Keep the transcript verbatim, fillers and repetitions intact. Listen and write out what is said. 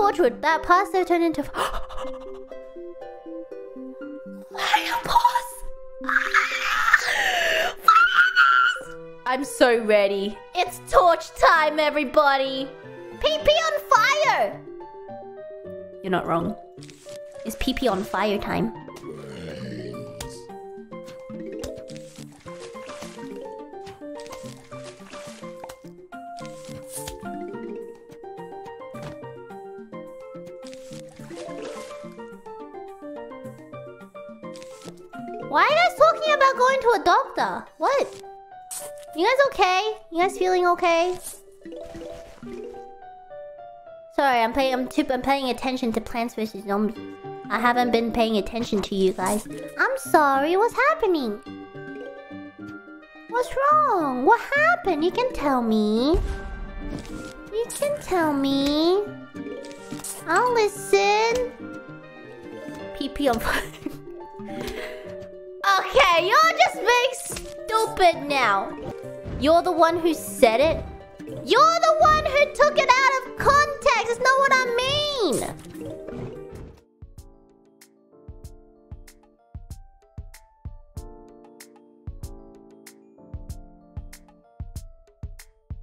tortured. That pasta turned into... I'm so ready. It's torch time, everybody. Pee pee on fire. You're not wrong. It's pee pee on fire time. Why are you guys talking about going to a doctor? What? You guys okay? You guys feeling okay? Sorry, I'm paying. I'm, too, I'm paying attention to Plants versus Zombies. I haven't been paying attention to you guys. I'm sorry. What's happening? What's wrong? What happened? You can tell me. You can tell me. I'll listen. Pee pee on fire. Okay, you're just being stupid now. You're the one who said it. You're the one who took it